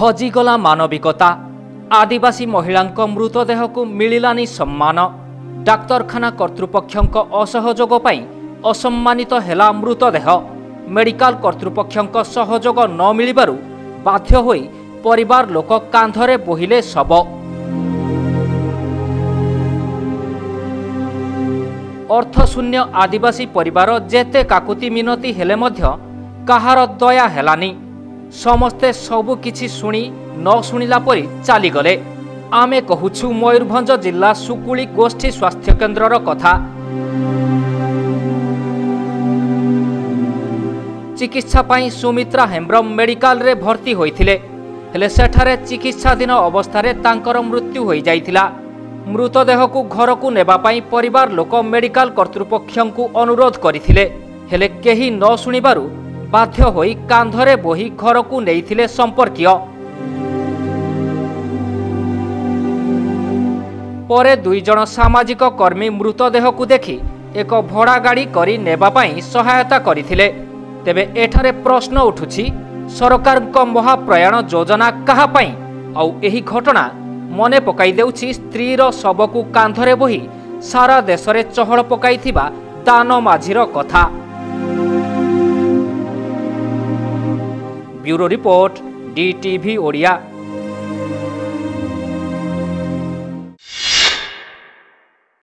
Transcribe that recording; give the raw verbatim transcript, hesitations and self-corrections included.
हजिगला मानविकता। आदिवासी महिलांक मृतदेहकु मिलिलानि सम्मान। डाक्तरखाना कर्तृपक्षक असहयोग पई असम्मानित हेला मृतदेह। मेडिकल कर्तृपक्षक सहयोग न मिलिबारु बाध्य होई परिवार लोक कांधरे बोहिले शव। अर्थशून्य आदिवासी परिवार जेते काकुति मिनती हेले मध्य कहार दया हेलानी। समस्ते सबु किछि शुणी न शुणिला परि चाली गले। आमे कहुछु मयूरभंज जिला सुकुली गोष्ठी स्वास्थ्य केन्द्रर कथा। चिकित्सा पाई सुमित्रा हेम्ब्रम मेडिकल रे भर्ती होइथिले, हेले सेठारे चिकित्साधीन अवस्थारे तांकर मृत्यु होई जाइथिला। मृतदेह को घर को नेबा पाई परिवार लोक मेडिकल कर्तृपक्षंकु अनुरोध करिथिले, हेले केही न सुनिबारु बाध्य होई कांधरे बोही घर को नेइथिले संपर्कीय। परे दुई जन सामाजिक कर्मी मृतदेह को देखि एक भड़ा गाड़ी करी नेबा पाई सहायता करिथिले। तेबे एठारे प्रश्न उठुछि, सरकारको महाप्रयाण योजना कहा पाई? आउ एही घटना मने पकाई देउछि स्त्रीर शवकु कांधरे बोही सारा देशरे चहल पकाइथिबा दानो माझीर कथा। Bureau report, DTV Odia.